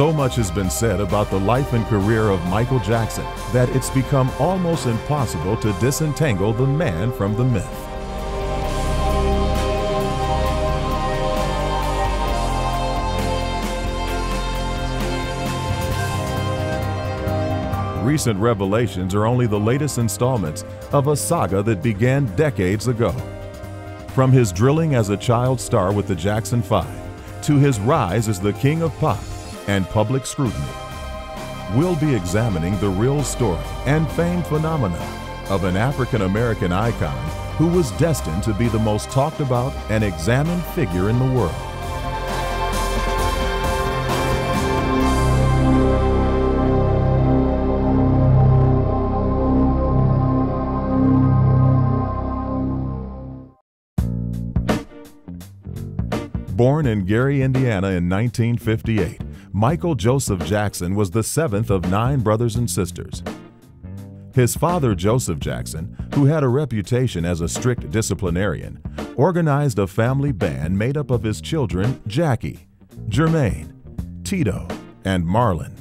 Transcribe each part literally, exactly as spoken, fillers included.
So much has been said about the life and career of Michael Jackson that it's become almost impossible to disentangle the man from the myth. Recent revelations are only the latest installments of a saga that began decades ago. From his drilling as a child star with the Jackson Five to his rise as the king of pop and public scrutiny, we'll be examining the real story and fame phenomena of an African-American icon who was destined to be the most talked about and examined figure in the world. Born in Gary, Indiana in nineteen fifty-eight, Michael Joseph Jackson was the seventh of nine brothers and sisters. His father, Joseph Jackson, who had a reputation as a strict disciplinarian, organized a family band made up of his children Jackie, Jermaine, Tito, and Marlon.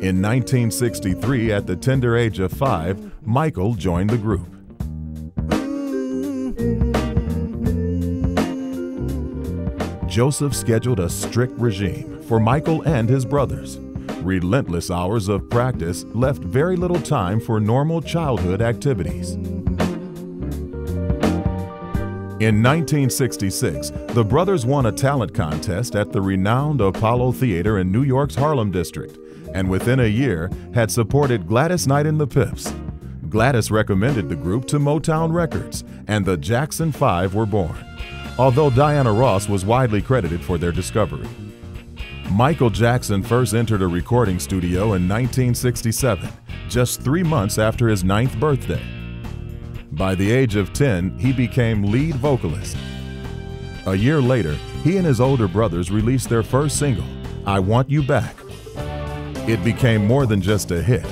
In nineteen sixty-three, at the tender age of five, Michael joined the group. Joseph scheduled a strict regime for Michael and his brothers. Relentless hours of practice left very little time for normal childhood activities. In nineteen sixty-six, the brothers won a talent contest at the renowned Apollo Theater in New York's Harlem District, and within a year had supported Gladys Knight and the Pips. Gladys recommended the group to Motown Records, and the Jackson Five were born, although Diana Ross was widely credited for their discovery. Michael Jackson first entered a recording studio in nineteen sixty-seven, just three months after his ninth birthday. By the age of ten, he became lead vocalist. A year later, he and his older brothers released their first single, I Want You Back. It became more than just a hit.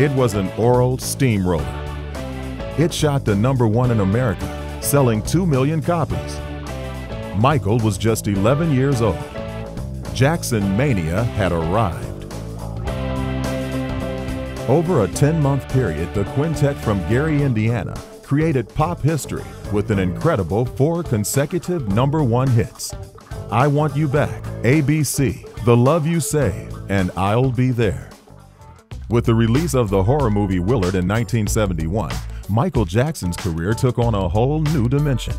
It was an oral steamroller. It shot to number one in America, selling two million copies. Michael was just eleven years old. Jackson Mania had arrived. Over a ten-month period, the quintet from Gary, Indiana, created pop history with an incredible four consecutive number one hits: I Want You Back, A B C, The Love You Save, and I'll Be There. With the release of the horror movie Willard in nineteen seventy-one, Michael Jackson's career took on a whole new dimension.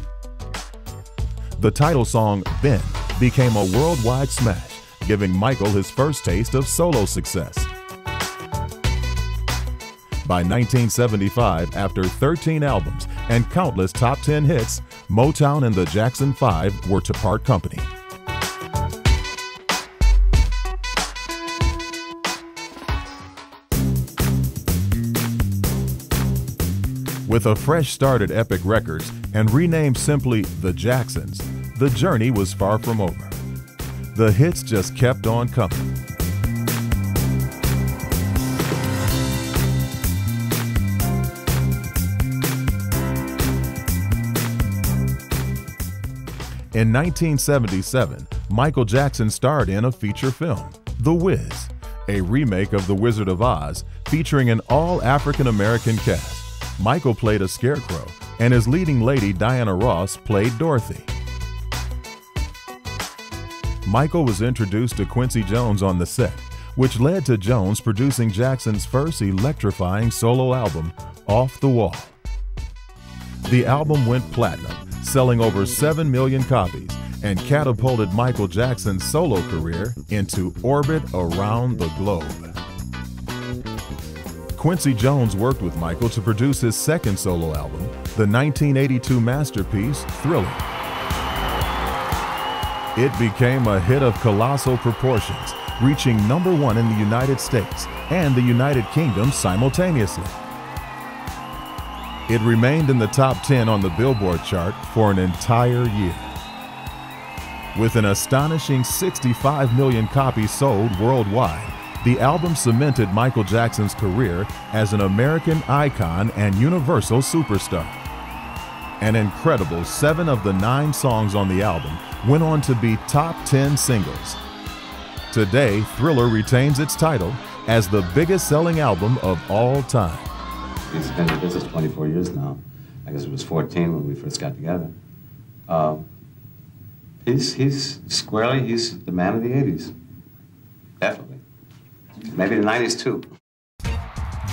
The title song, Bend, became a worldwide smash, giving Michael his first taste of solo success. By nineteen seventy-five, after thirteen albums and countless top ten hits, Motown and the Jackson Five were to part company. With a fresh start at Epic Records and renamed simply The Jacksons, the journey was far from over. The hits just kept on coming. In nineteen seventy-seven, Michael Jackson starred in a feature film, The Wiz, a remake of The Wizard of Oz featuring an all-African-American cast. Michael played a scarecrow, and his leading lady, Diana Ross, played Dorothy. Michael was introduced to Quincy Jones on the set, which led to Jones producing Jackson's first electrifying solo album, Off the Wall. The album went platinum, selling over seven million copies, and catapulted Michael Jackson's solo career into orbit around the globe. Quincy Jones worked with Michael to produce his second solo album, the nineteen eighty-two masterpiece, Thriller. It became a hit of colossal proportions, reaching number one in the United States and the United Kingdom simultaneously. It remained in the top ten on the Billboard chart for an entire year. With an astonishing sixty-five million copies sold worldwide, the album cemented Michael Jackson's career as an American icon and universal superstar. An incredible seven of the nine songs on the album went on to be top ten singles. Today, Thriller retains its title as the biggest selling album of all time. It's been in business twenty-four years now. I guess it was fourteen when we first got together. Uh, he's, he's squarely, he's the man of the eighties. Definitely. Maybe the nineties too.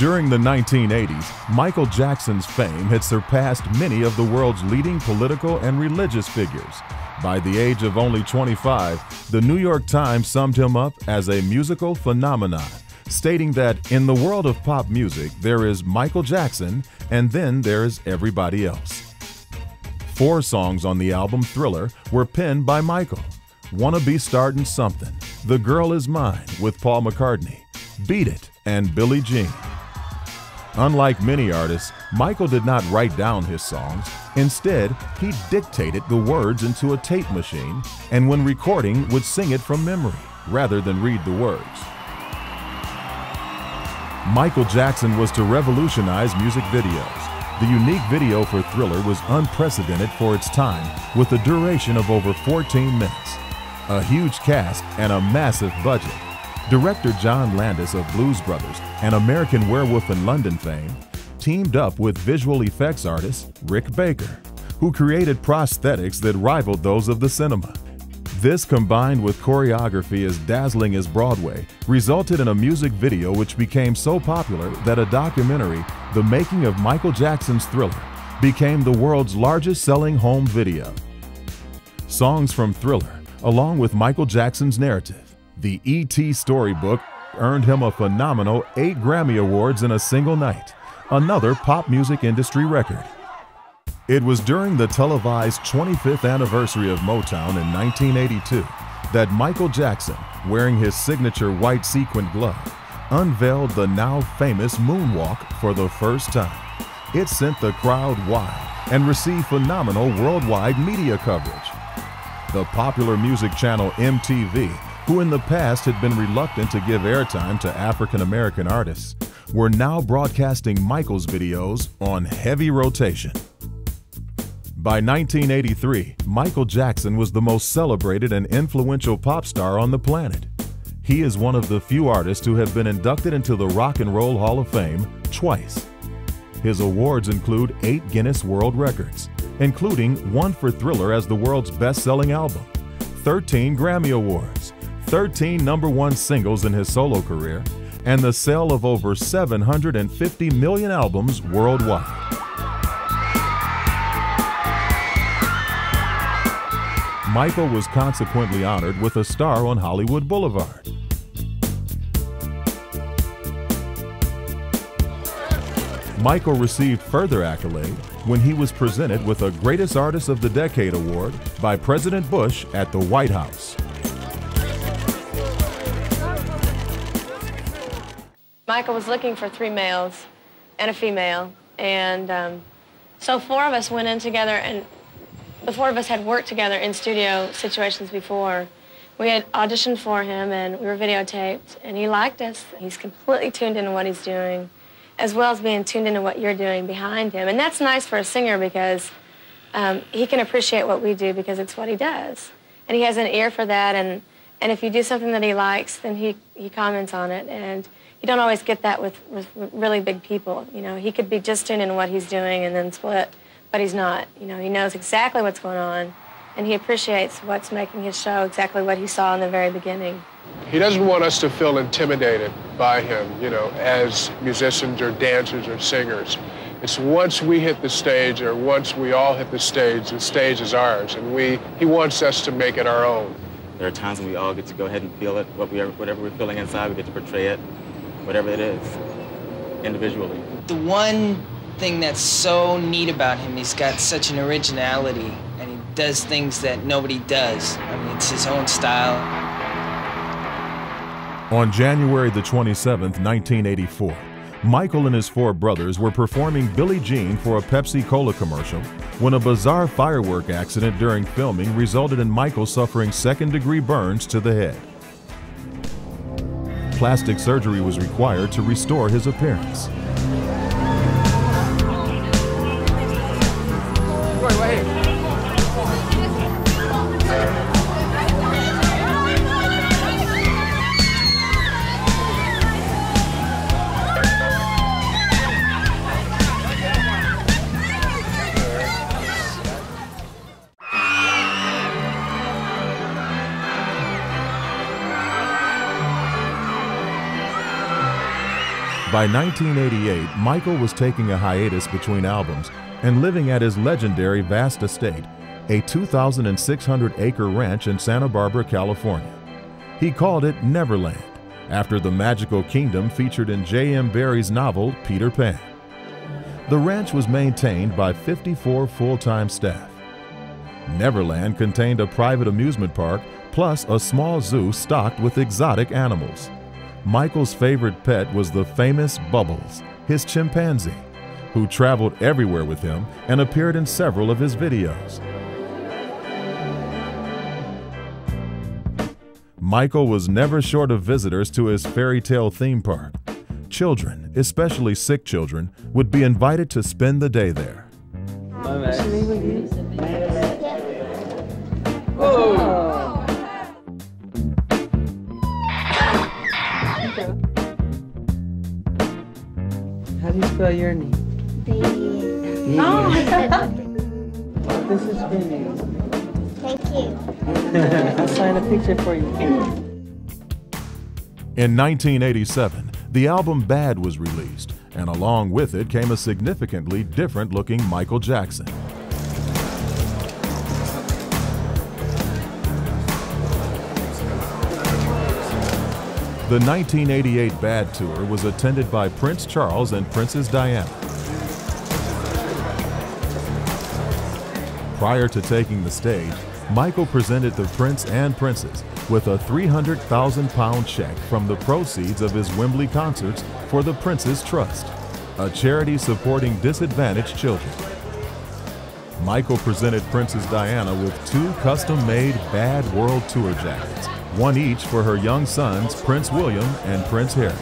During the nineteen eighties, Michael Jackson's fame had surpassed many of the world's leading political and religious figures. By the age of only twenty-five, the New York Times summed him up as a musical phenomenon, stating that in the world of pop music, there is Michael Jackson, and then there is everybody else. Four songs on the album Thriller were penned by Michael. Wanna Be Startin' Something, The Girl Is Mine with Paul McCartney, Beat It, and Billie Jean. Unlike many artists, Michael did not write down his songs. Instead, he dictated the words into a tape machine, and when recording, would sing it from memory rather than read the words. Michael Jackson was to revolutionize music videos. The unique video for Thriller was unprecedented for its time, with a duration of over fourteen minutes, a huge cast, and a massive budget. Director John Landis of Blues Brothers and American Werewolf in London fame teamed up with visual effects artist Rick Baker, who created prosthetics that rivaled those of the cinema. This, combined with choreography as dazzling as Broadway, resulted in a music video which became so popular that a documentary, The Making of Michael Jackson's Thriller, became the world's largest selling home video. Songs from Thriller, along with Michael Jackson's narrative, The E T Storybook, earned him a phenomenal eight Grammy Awards in a single night, another pop music industry record. It was during the televised twenty-fifth anniversary of Motown in nineteen eighty-two that Michael Jackson, wearing his signature white sequin glove, unveiled the now famous moonwalk for the first time. It sent the crowd wild and received phenomenal worldwide media coverage. The popular music channel M T V, who in the past had been reluctant to give airtime to African-American artists, were now broadcasting Michael's videos on heavy rotation. By nineteen eighty-three, Michael Jackson was the most celebrated and influential pop star on the planet. He is one of the few artists who have been inducted into the Rock and Roll Hall of Fame twice. His awards include eight Guinness World Records, including one for Thriller as the world's best-selling album, thirteen Grammy Awards, thirteen number one singles in his solo career, and the sale of over seven hundred fifty million albums worldwide. Michael was consequently honored with a star on Hollywood Boulevard. Michael received further accolade when he was presented with a Greatest Artist of the Decade award by President Bush at the White House. Michael was looking for three males and a female, and um, so four of us went in together, and the four of us had worked together in studio situations before. We had auditioned for him, and we were videotaped, and he liked us. He's completely tuned into what he's doing, as well as being tuned into what you're doing behind him. And that's nice for a singer because um, he can appreciate what we do because it's what he does. And he has an ear for that, and, and if you do something that he likes, then he, he comments on it, and you don't always get that with, with really big people. You know, he could be just tuned in what he's doing and then split, but he's not. You know, he knows exactly what's going on, and he appreciates what's making his show exactly what he saw in the very beginning. He doesn't want us to feel intimidated by him, you know, as musicians or dancers or singers. It's once we hit the stage, or once we all hit the stage, the stage is ours, and we, he wants us to make it our own. There are times when we all get to go ahead and feel it. What we are, whatever we're feeling inside, we get to portray it, whatever it is, individually. The one thing that's so neat about him, he's got such an originality, and he does things that nobody does. I mean, it's his own style. On January the twenty-seventh, nineteen eighty-four, Michael and his four brothers were performing Billie Jean for a Pepsi Cola commercial when a bizarre firework accident during filming resulted in Michael suffering second-degree burns to the head. Plastic surgery was required to restore his appearance. Wait, wait. By nineteen eighty-eight, Michael was taking a hiatus between albums and living at his legendary vast estate, a two thousand six hundred acre ranch in Santa Barbara, California. He called it Neverland, after the magical kingdom featured in J M Barrie's novel, Peter Pan. The ranch was maintained by fifty-four full-time staff. Neverland contained a private amusement park, plus a small zoo stocked with exotic animals. Michael's favorite pet was the famous Bubbles, his chimpanzee, who traveled everywhere with him and appeared in several of his videos. Michael was never short of visitors to his fairy tale theme park. Children, especially sick children, would be invited to spend the day there. How do you spell your name? Baby. Yeah. Oh. This is your name. Thank you. I'll sign a picture for you. In nineteen eighty-seven, the album Bad was released, and along with it came a significantly different looking Michael Jackson. The nineteen eighty-eight Bad Tour was attended by Prince Charles and Princess Diana. Prior to taking the stage, Michael presented the Prince and Princess with a three hundred thousand pound check from the proceeds of his Wembley concerts for the Prince's Trust, a charity supporting disadvantaged children. Michael presented Princess Diana with two custom-made Bad World Tour jackets, one each for her young sons, Prince William and Prince Harry.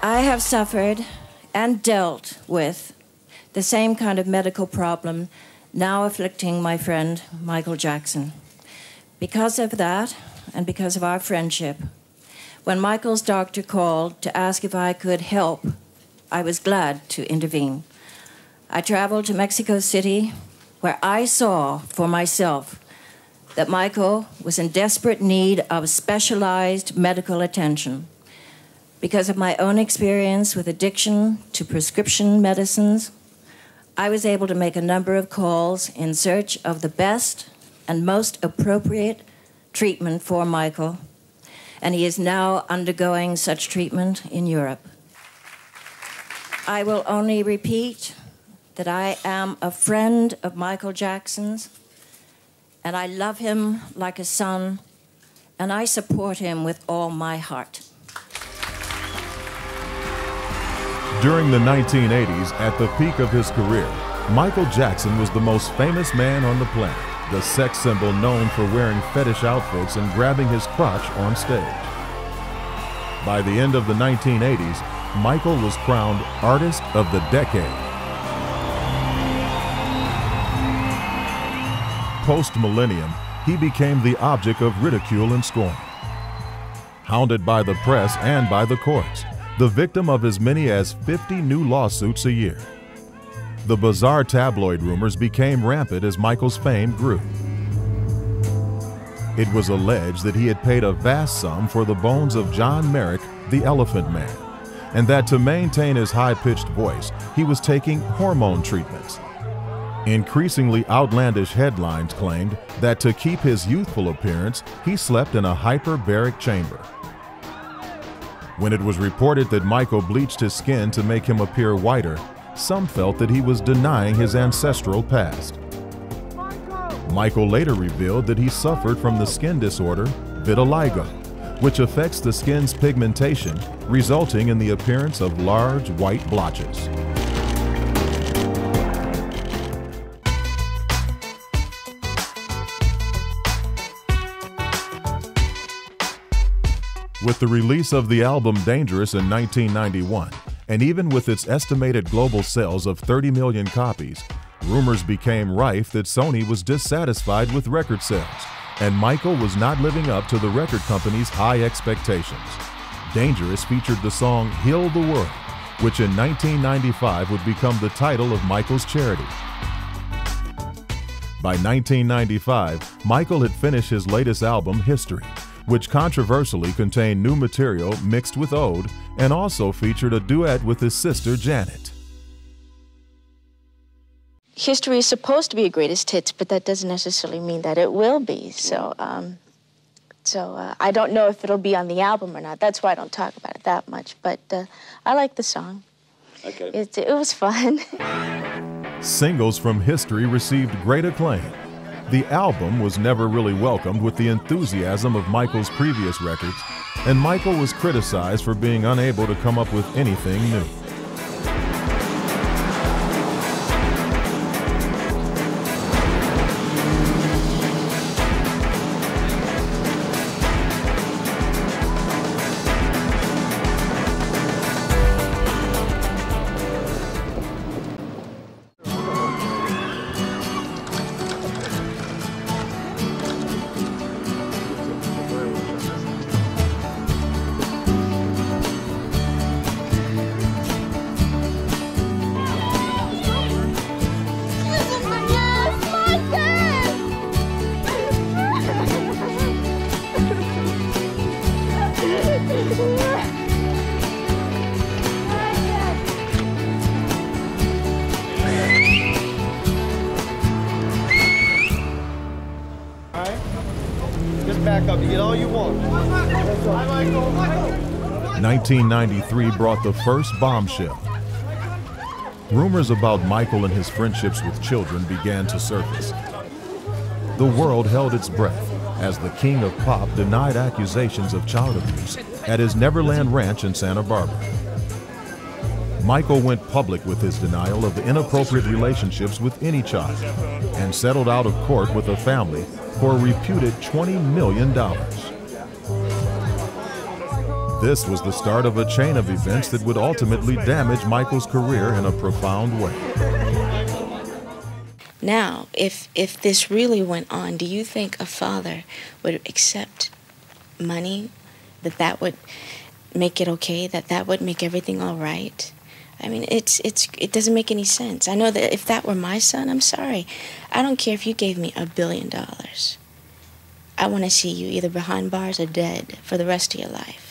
I have suffered and dealt with the same kind of medical problem now afflicting my friend Michael Jackson. Because of that, and because of our friendship, when Michael's doctor called to ask if I could help, I was glad to intervene. I traveled to Mexico City, where I saw for myself that Michael was in desperate need of specialized medical attention. Because of my own experience with addiction to prescription medicines, I was able to make a number of calls in search of the best and most appropriate treatment for Michael, and he is now undergoing such treatment in Europe. I will only repeat that I am a friend of Michael Jackson's, and I love him like a son, and I support him with all my heart. During the nineteen eighties, at the peak of his career, Michael Jackson was the most famous man on the planet. the sex symbol known for wearing fetish outfits and grabbing his crotch on stage. By the end of the nineteen eighties, Michael was crowned Artist of the Decade. Post-millennium, he became the object of ridicule and scorn. Hounded by the press and by the courts, the victim of as many as fifty new lawsuits a year. The bizarre tabloid rumors became rampant as Michael's fame grew. It was alleged that he had paid a vast sum for the bones of John Merrick, the Elephant Man, and that to maintain his high-pitched voice, he was taking hormone treatments. Increasingly outlandish headlines claimed that to keep his youthful appearance, he slept in a hyperbaric chamber. When it was reported that Michael bleached his skin to make him appear whiter, some felt that he was denying his ancestral past. Michael later revealed that he suffered from the skin disorder vitiligo, which affects the skin's pigmentation, resulting in the appearance of large white blotches. With the release of the album Dangerous in nineteen ninety-one, and even with its estimated global sales of thirty million copies, rumors became rife that Sony was dissatisfied with record sales, and Michael was not living up to the record company's high expectations. Dangerous featured the song Heal the World, which in nineteen ninety-five would become the title of Michael's charity. By nineteen ninety-five, Michael had finished his latest album, History, which controversially contained new material mixed with ode and also featured a duet with his sister Janet. History is supposed to be a greatest hits, but that doesn't necessarily mean that it will be. So, um, so uh, I don't know if it'll be on the album or not. That's why I don't talk about it that much. But uh, I like the song. Okay. It, it was fun. Singles from History received great acclaim. The album was never really welcomed with the enthusiasm of Michael's previous records, and Michael was criticized for being unable to come up with anything new. nineteen ninety-three brought the first bombshell. Rumors about Michael and his friendships with children began to surface. The world held its breath as the king of pop denied accusations of child abuse at his Neverland ranch in Santa Barbara. Michael went public with his denial of inappropriate relationships with any child and settled out of court with a family for a reputed twenty million dollars. This was the start of a chain of events that would ultimately damage Michael's career in a profound way. Now, if, if this really went on, do you think a father would accept money, that that would make it okay, that that would make everything all right? I mean, it's, it's, it doesn't make any sense. I know that if that were my son, I'm sorry. I don't care if you gave me a billion dollars. I want to see you either behind bars or dead for the rest of your life.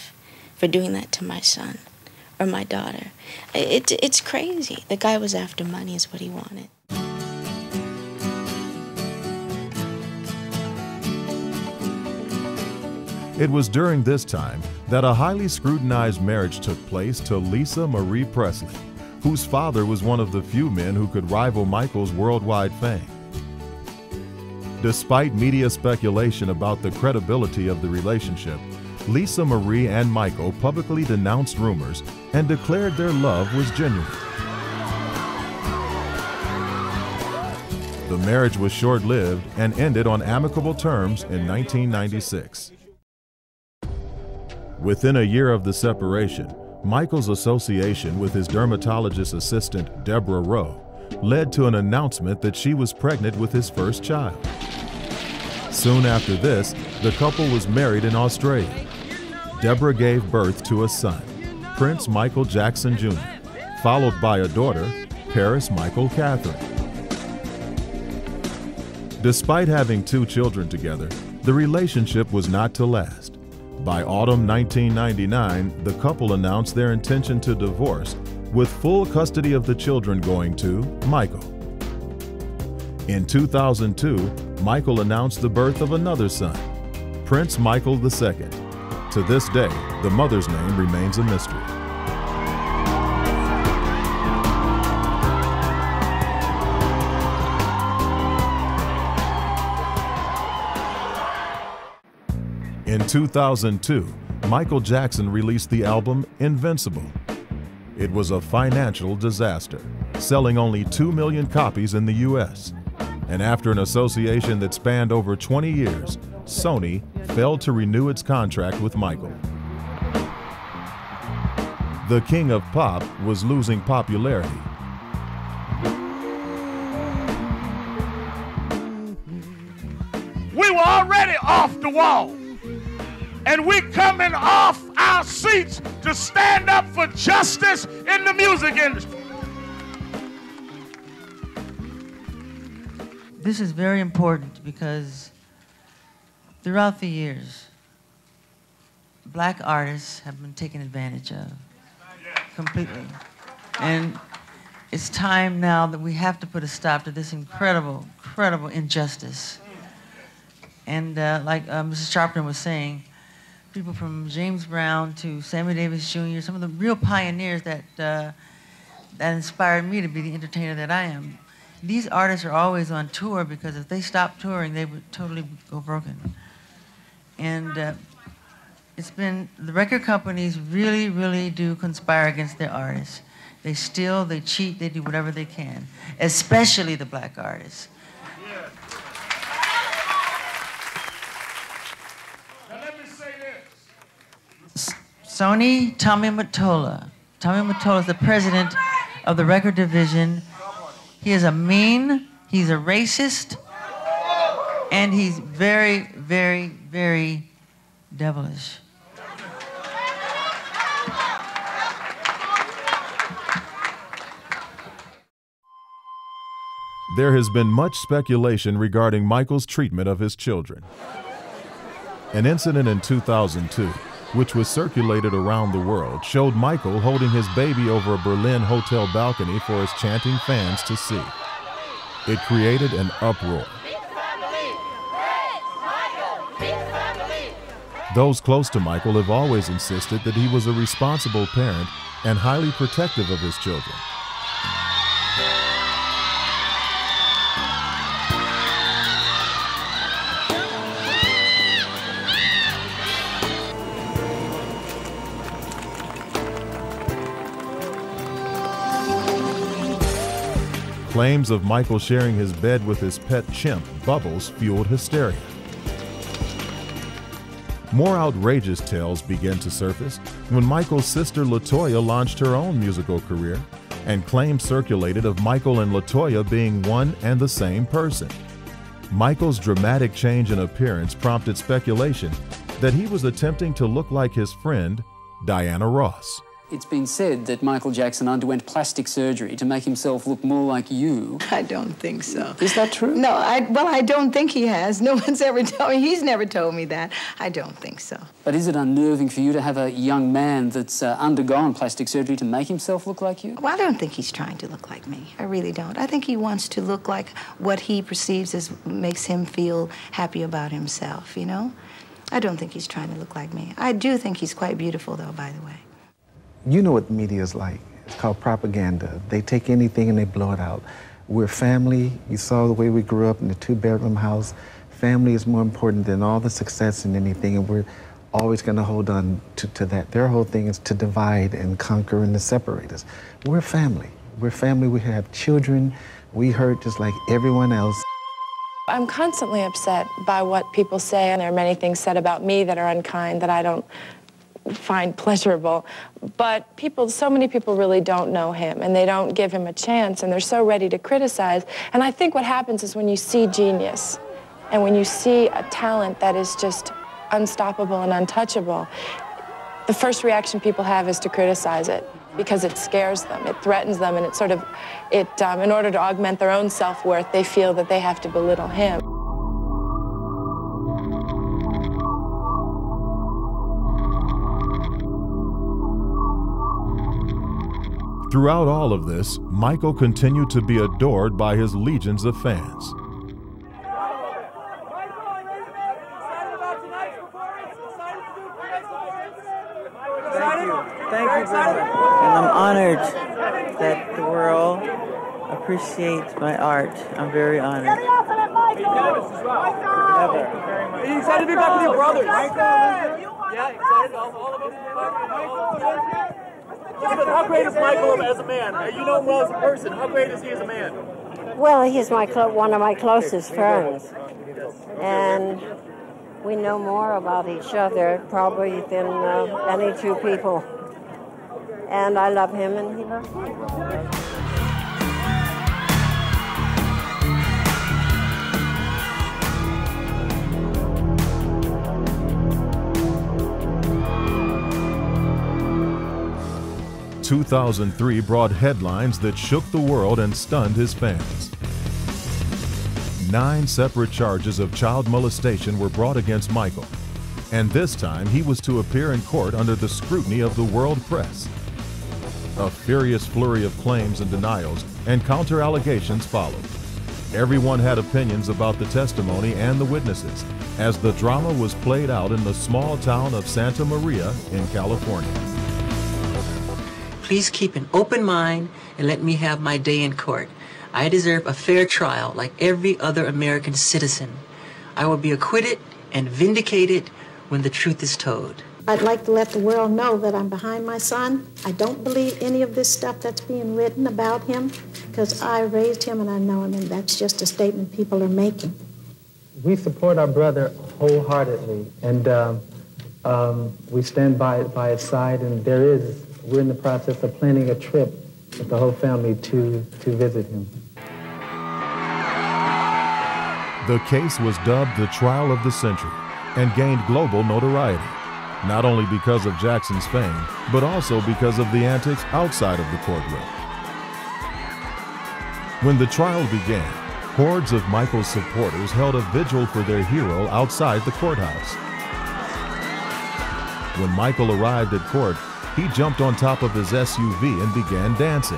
For doing that to my son or my daughter. It, it, it's crazy. The guy was after money is what he wanted. It was during this time that a highly scrutinized marriage took place to Lisa Marie Presley, whose father was one of the few men who could rival Michael's worldwide fame. Despite media speculation about the credibility of the relationship, Lisa Marie and Michael publicly denounced rumors and declared their love was genuine. The marriage was short-lived and ended on amicable terms in nineteen ninety-six. Within a year of the separation, Michael's association with his dermatologist assistant, Deborah Rowe, led to an announcement that she was pregnant with his first child. Soon after this, the couple was married in Australia. Deborah gave birth to a son, Prince Michael Jackson Junior, followed by a daughter, Paris Michael Catherine. Despite having two children together, the relationship was not to last. By autumn nineteen ninety-nine, the couple announced their intention to divorce, with full custody of the children going to Michael. In two thousand two, Michael announced the birth of another son, Prince Michael the second. To this day, the mother's name remains a mystery. In two thousand two, Michael Jackson released the album Invincible. It was a financial disaster, selling only two million copies in the U S. And after an association that spanned over twenty years, Sony failed to renew its contract with Michael. The King of Pop was losing popularity. We were already off the wall, and we coming off our seats to stand up for justice in the music industry. This is very important because throughout the years, black artists have been taken advantage of completely. And it's time now that we have to put a stop to this incredible, incredible injustice. And uh, like uh, Missus Sharpton was saying, people from James Brown to Sammy Davis Junior, some of the real pioneers that, uh, that inspired me to be the entertainer that I am. These artists are always on tour because if they stopped touring, they would totally go broken. And uh, it's been, the record companies really, really do conspire against their artists. They steal, they cheat, they do whatever they can, especially the black artists. Yeah. Now let me say this. Sony Tommy Mottola. Tommy Mottola is the president of the record division. He is a mean, he's a racist, and he's very, very, very devilish. There has been much speculation regarding Michael's treatment of his children. An incident in two thousand two, which was circulated around the world, showed Michael holding his baby over a Berlin hotel balcony for his chanting fans to see. It created an uproar. Those close to Michael have always insisted that he was a responsible parent and highly protective of his children. Claims of Michael sharing his bed with his pet chimp, Bubbles, fueled hysteria. More outrageous tales began to surface when Michael's sister LaToya launched her own musical career, and claims circulated of Michael and LaToya being one and the same person. Michael's dramatic change in appearance prompted speculation that he was attempting to look like his friend, Diana Ross. It's been said that Michael Jackson underwent plastic surgery to make himself look more like you. I don't think so. Is that true? No, I, well, I don't think he has. No one's ever told me. He's never told me that. I don't think so. But is it unnerving for you to have a young man that's uh, undergone plastic surgery to make himself look like you? Well, I don't think he's trying to look like me. I really don't. I think he wants to look like what he perceives as makes him feel happy about himself, you know? I don't think he's trying to look like me. I do think he's quite beautiful, though, by the way. You know what the media is like. It's called propaganda. They take anything and they blow it out. We're family. You saw the way we grew up in a two-bedroom house. Family is more important than all the success and anything, and we're always going to hold on to, to that. Their whole thing is to divide and conquer and to separate us. We're family. We're family, we have children. We hurt just like everyone else. I'm constantly upset by what people say, and there are many things said about me that are unkind that I don't find pleasurable. But people, so many people really don't know him, and they don't give him a chance, and they're so ready to criticize. And I think what happens is when you see genius, and when you see a talent that is just unstoppable and untouchable, the first reaction people have is to criticize it, because it scares them, it threatens them, and it sort of, it, um, in order to augment their own self-worth, they feel that they have to belittle him. Throughout all of this, Michael continued to be adored by his legions of fans. Honored that the world appreciates my art. I'm very honored. He's excited to be back with your brothers. Yeah, excited. All of us. How great is Michael as a man? You know him well as a person. How great is he as a man? Well, he's my one of my closest friends, and we know more about each other probably than uh, any two people. And I love him, and he loves me. two thousand three brought headlines that shook the world and stunned his fans. Nine separate charges of child molestation were brought against Michael, and this time he was to appear in court under the scrutiny of the world press. A furious flurry of claims and denials and counter-allegations followed. Everyone had opinions about the testimony and the witnesses as the drama was played out in the small town of Santa Maria in California. Please keep an open mind and let me have my day in court. I deserve a fair trial like every other American citizen. I will be acquitted and vindicated when the truth is told. I'd like to let the world know that I'm behind my son. I don't believe any of this stuff that's being written about him, because I raised him and I know him, and that's just a statement people are making. We support our brother wholeheartedly, and uh, um, we stand by, by his side, and there is, we're in the process of planning a trip with the whole family to, to visit him. The case was dubbed the trial of the century and gained global notoriety, not only because of Jackson's fame, but also because of the antics outside of the courtroom. When the trial began, hordes of Michael's supporters held a vigil for their hero outside the courthouse. When Michael arrived at court, he jumped on top of his S U V and began dancing.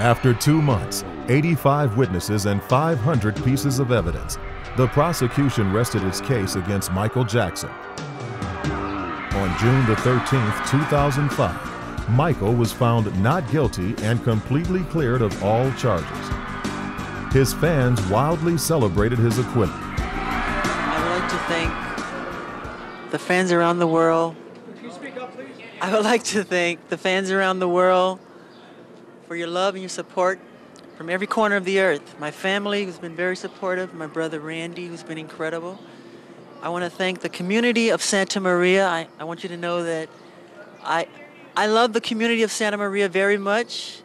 After two months, eighty-five witnesses and five hundred pieces of evidence, the prosecution rested its case against Michael Jackson. On June the thirteenth, two thousand five, Michael was found not guilty and completely cleared of all charges. His fans wildly celebrated his acquittal. I would like to thank the fans around the world. Can you speak up, please? I would like to thank the fans around the world for your love and your support from every corner of the earth. My family, who's been very supportive, my brother Randy, who's been incredible. I want to thank the community of Santa Maria. I, I want you to know that I, I love the community of Santa Maria very much.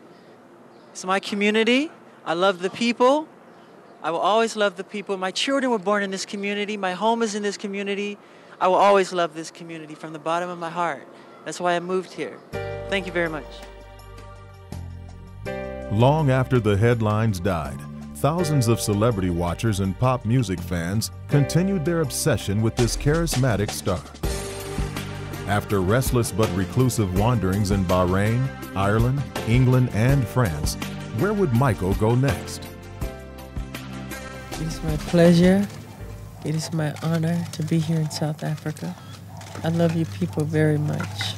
It's my community. I love the people. I will always love the people. My children were born in this community. My home is in this community. I will always love this community from the bottom of my heart. That's why I moved here. Thank you very much. Long after the headlines died, thousands of celebrity watchers and pop music fans continued their obsession with this charismatic star. After restless but reclusive wanderings in Bahrain, Ireland, England, and France, where would Michael go next? It is my pleasure. It is my honor to be here in South Africa. I love you people very much.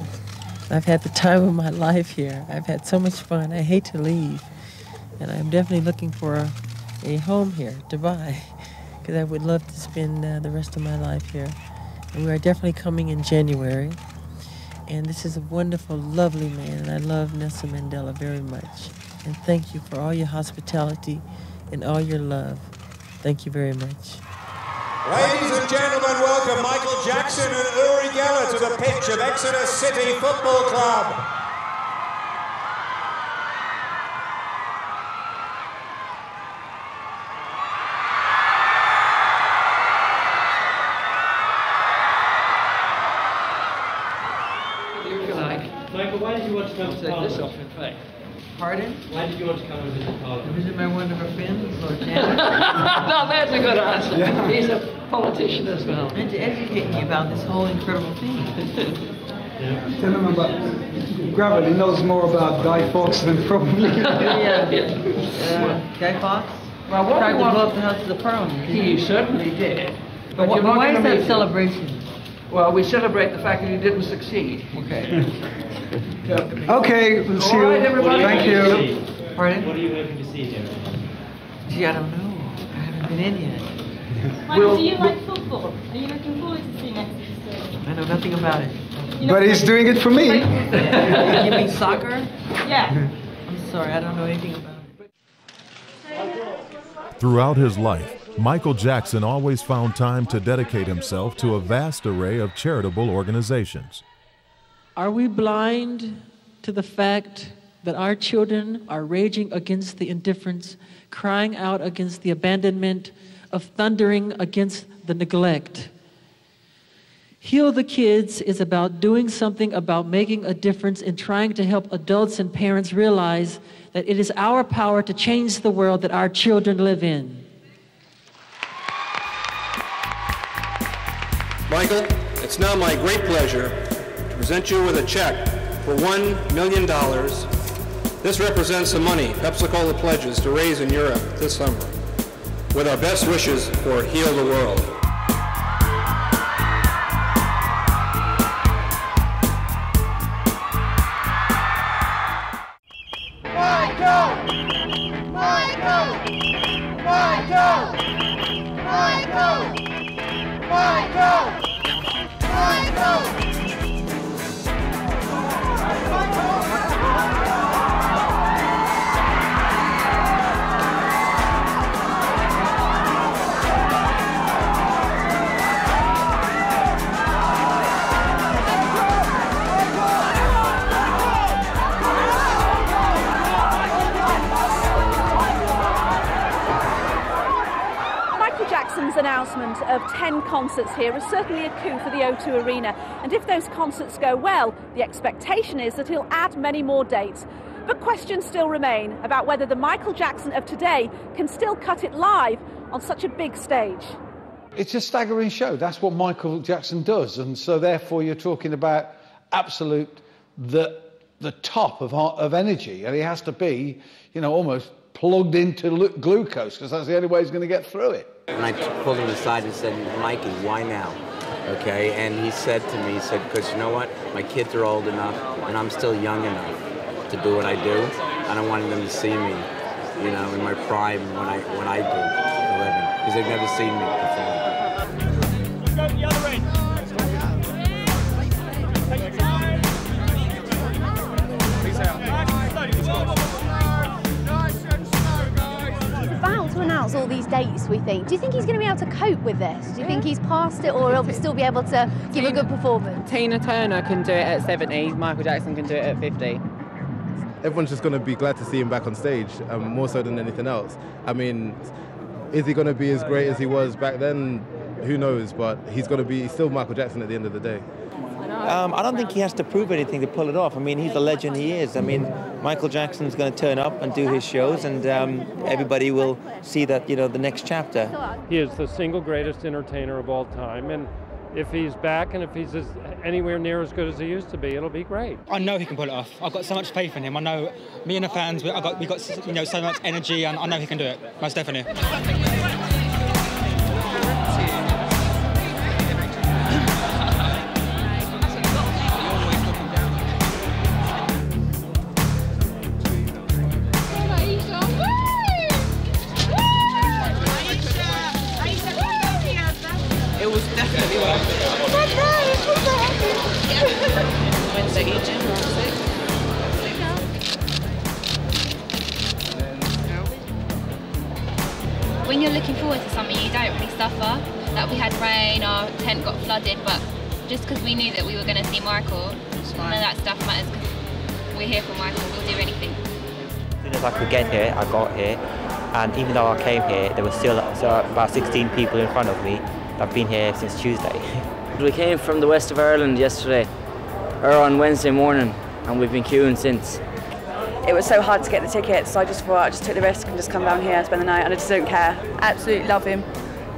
I've had the time of my life here. I've had so much fun. I hate to leave. And I'm definitely looking for a, a home here to buy, because I would love to spend uh, the rest of my life here. And we are definitely coming in January. And this is a wonderful, lovely man, and I love Nelson Mandela very much. And thank you for all your hospitality and all your love. Thank you very much. Ladies and gentlemen, welcome Michael Jackson and Uri Geller to the pitch of Exeter City Football Club. This off, in fact. Pardon? Why did you want to come and visit Parliament? Visit my wonderful friend, Lord Janet. No, that's a good answer. Yeah. He's a politician as well. And to educate me about this whole incredible thing. Yeah. Tell him about Gravel. He knows more about Guy Fawkes than probably. Yeah. Yeah. Uh, Guy Fawkes? Well, what tried we to blow up the House of the Parliament. He certainly did. But, but what, why is that celebration? Well, we celebrate the fact that he didn't succeed. Okay. Okay, we'll see you. All right, everybody. Thank you. Pardon? What are you hoping to see here? Gee, I don't know. I haven't been in yet. Michael, well, do you like football? Are you looking forward to seeing it? I know nothing about it. You know, but he's doing it for me. You mean soccer? Yeah. I'm sorry, I don't know anything about it. Throughout his life, Michael Jackson always found time to dedicate himself to a vast array of charitable organizations. Are we blind to the fact that our children are raging against the indifference, crying out against the abandonment, of thundering against the neglect? Heal the Kids is about doing something about making a difference and trying to help adults and parents realize that it is our power to change the world that our children live in. Michael, it's now my great pleasure present you with a check for one million dollars. This represents the money Pepsi Cola pledges to raise in Europe this summer. With our best wishes for Heal the World. Michael! Michael! Michael! Michael! Michael! Michael! Announcement of ten concerts here is certainly a coup for the O two Arena, and if those concerts go well, the expectation is that he'll add many more dates. But questions still remain about whether the Michael Jackson of today can still cut it live on such a big stage. It's a staggering show. That's what Michael Jackson does, and so therefore you're talking about absolute the the top of of energy, and he has to be, you know, almost plugged into glucose, because that's the only way he's going to get through it. And I pulled him aside and said, Mikey, why now? Okay, and he said to me, he said, because you know what? My kids are old enough, and I'm still young enough to do what I do. I don't want them to see me, you know, in my prime when I, when I do for a living, because they've never seen me before. Let's go to the other end. Announce all these dates, we think. Do you think he's going to be able to cope with this? Do you think he's past it, or he'll still be able to give Tina, a good performance? Tina Turner can do it at seventy, Michael Jackson can do it at fifty. Everyone's just going to be glad to see him back on stage, um, more so than anything else. I mean, is he going to be as great as he was back then? Who knows, but he's going to be still Michael Jackson at the end of the day. Um, I don't think he has to prove anything to pull it off. I mean, he's the legend he is. I mean, Michael Jackson's going to turn up and do his shows, and um, everybody will see that, you know, the next chapter. He is the single greatest entertainer of all time, and if he's back and if he's as, anywhere near as good as he used to be, it'll be great. I know he can pull it off. I've got so much faith in him. I know me and the fans, we, I got, we got you know so much energy, and I know he can do it, most definitely. When you're looking forward to something, you don't really suffer. Like, we had rain, our tent got flooded, but just because we knew that we were going to see Michael, none of that stuff matters. We're here for Michael, we'll do anything. As soon as I could get here, I got here, and even though I came here, there were still about sixteen people in front of me. I've been here since Tuesday. We came from the west of Ireland yesterday, or on Wednesday morning, and we've been queuing since. It was so hard to get the tickets, so I just thought I just took the risk and just come down here and spend the night, and I just don't care. Absolutely love him.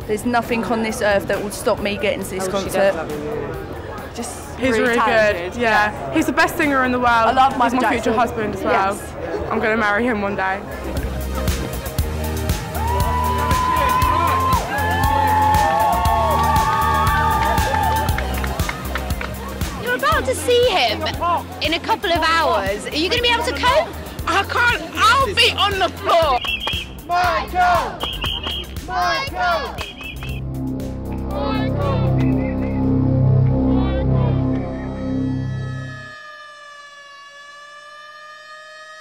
There's nothing on this earth that would stop me getting to this oh, concert. Just He's really, really talented. Good, yeah. Yes. He's the best singer in the world. I love Michael He's my Jackson. Future husband as well. Yes. I'm going to marry him one day. To see him in a couple of hours. Are you going to be able to cope? I can't. I'll be on the floor. Michael! Michael! Michael!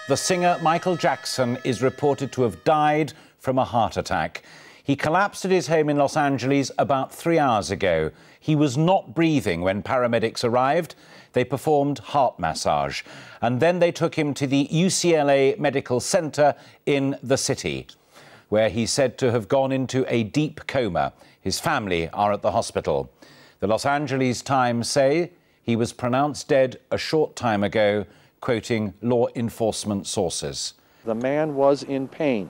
The singer Michael Jackson is reported to have died from a heart attack. He collapsed at his home in Los Angeles about three hours ago. He was not breathing when paramedics arrived. They performed heart massage, and then they took him to the U C L A Medical Center in the city, where he's said to have gone into a deep coma. His family are at the hospital. The Los Angeles Times say he was pronounced dead a short time ago, quoting law enforcement sources. The man was in pain,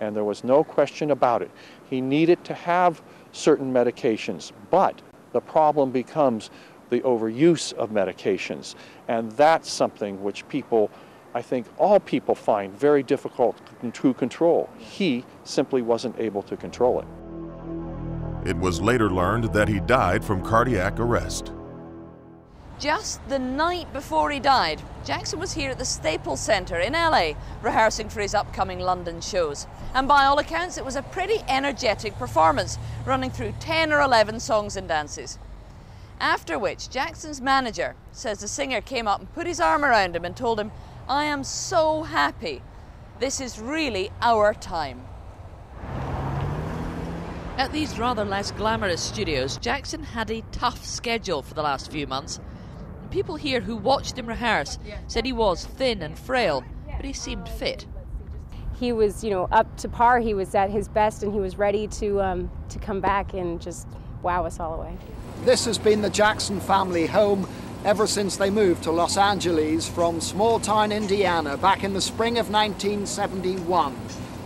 and there was no question about it. He needed to have certain medications, but the problem becomes the overuse of medications, and that's something which people, I think all people, find very difficult to control. He simply wasn't able to control it. It was later learned that he died from cardiac arrest. Just the night before he died, Jackson was here at the Staples Center in L A, rehearsing for his upcoming London shows. And by all accounts, it was a pretty energetic performance, running through ten or eleven songs and dances. After which, Jackson's manager says the singer came up and put his arm around him and told him, "I am so happy. This is really our time." At these rather less glamorous studios, Jackson had a tough schedule for the last few months. People here who watched him rehearse said he was thin and frail, but he seemed fit. He was, you know, up to par. He was at his best, and he was ready to um, to come back and just wow us all away. This has been the Jackson family home ever since they moved to Los Angeles from small-town Indiana back in the spring of nineteen seventy-one.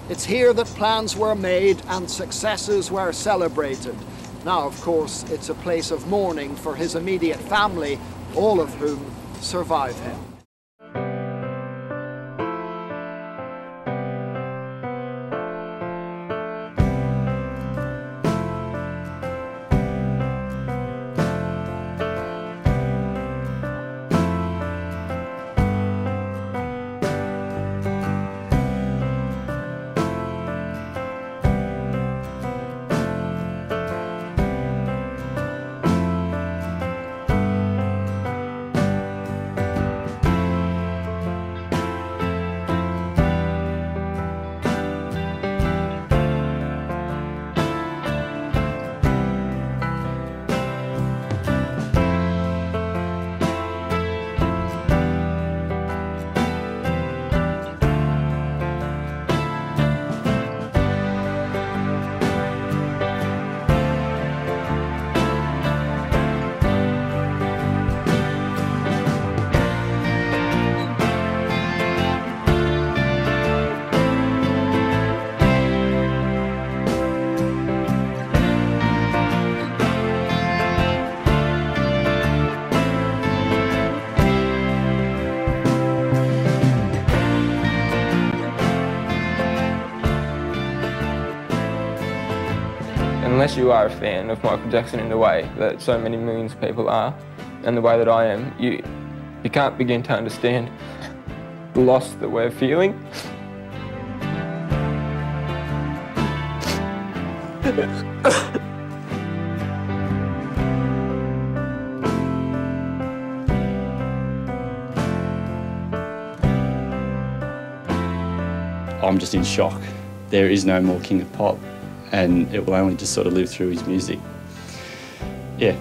It's here that plans were made and successes were celebrated. Now, of course, it's a place of mourning for his immediate family, all of whom survive him. unless you are a fan of Michael Jackson in the way that so many millions of people are, and the way that I am, you, you can't begin to understand the loss that we're feeling. I'm just in shock. There is no more King of Pop, and it will only just sort of live through his music. Yeah.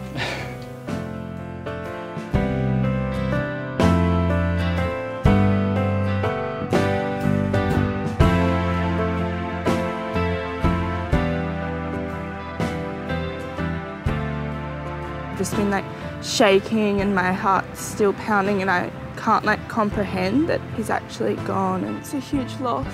Just been like shaking and my heart's still pounding and I can't like comprehend that he's actually gone, and it's a huge loss.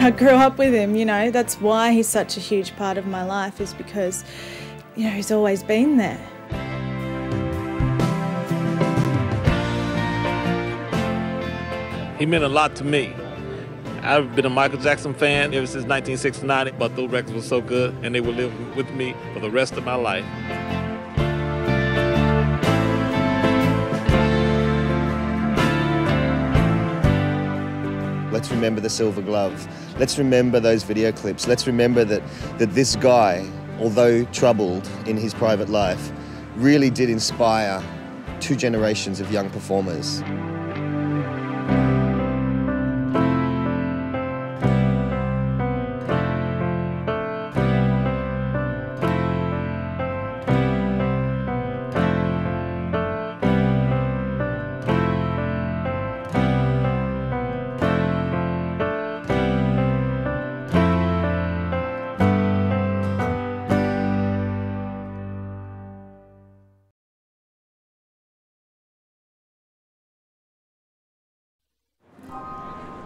I grew up with him, you know, that's why he's such a huge part of my life, is because, you know, he's always been there. He meant a lot to me. I've been a Michael Jackson fan ever since nineteen sixty-nine, but those records were so good and they will live with me for the rest of my life. Let's remember the Silver Glove. Let's remember those video clips. Let's remember that, that this guy, although troubled in his private life, really did inspire two generations of young performers.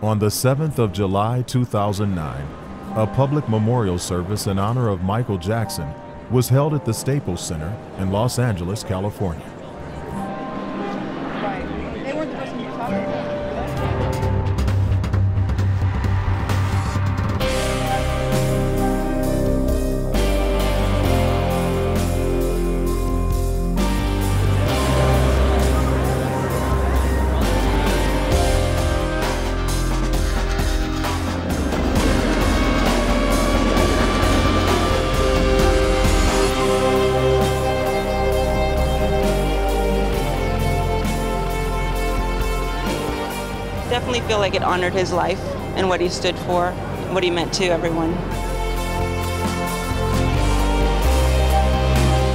On the seventh of July two thousand nine, a public memorial service in honor of Michael Jackson was held at the Staples Center in Los Angeles, California. I feel like it honored his life and what he stood for, and what he meant to everyone.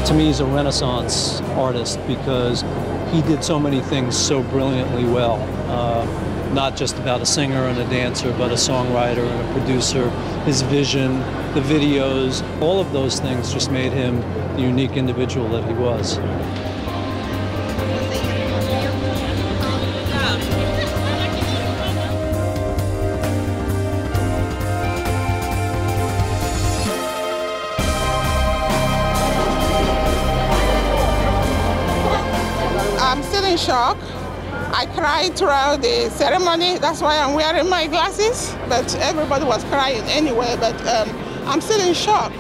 To me, he's a Renaissance artist because he did so many things so brilliantly well. Uh, not just about a singer and a dancer, but a songwriter and a producer. His vision, the videos, all of those things just made him the unique individual that he was. Shock. I cried throughout the ceremony. That's why I'm wearing my glasses. But everybody was crying anyway. But um, I'm still in shock.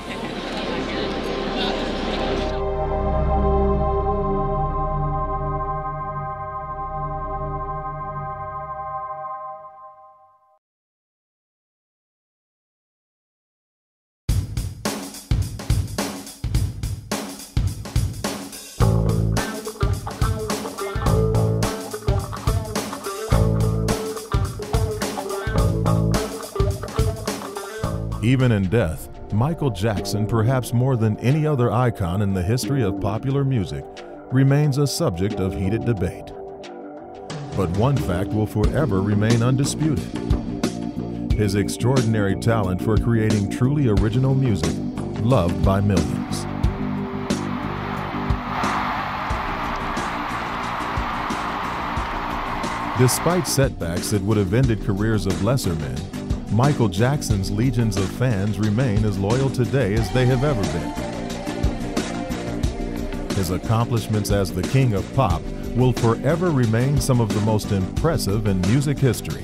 Even in death, Michael Jackson, perhaps more than any other icon in the history of popular music, remains a subject of heated debate. But one fact will forever remain undisputed: his extraordinary talent for creating truly original music, loved by millions. Despite setbacks that would have ended careers of lesser men, Michael Jackson's legions of fans remain as loyal today as they have ever been. His accomplishments as the king of pop will forever remain some of the most impressive in music history.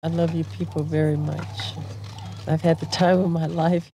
I love you people very much. I've had the time of my life.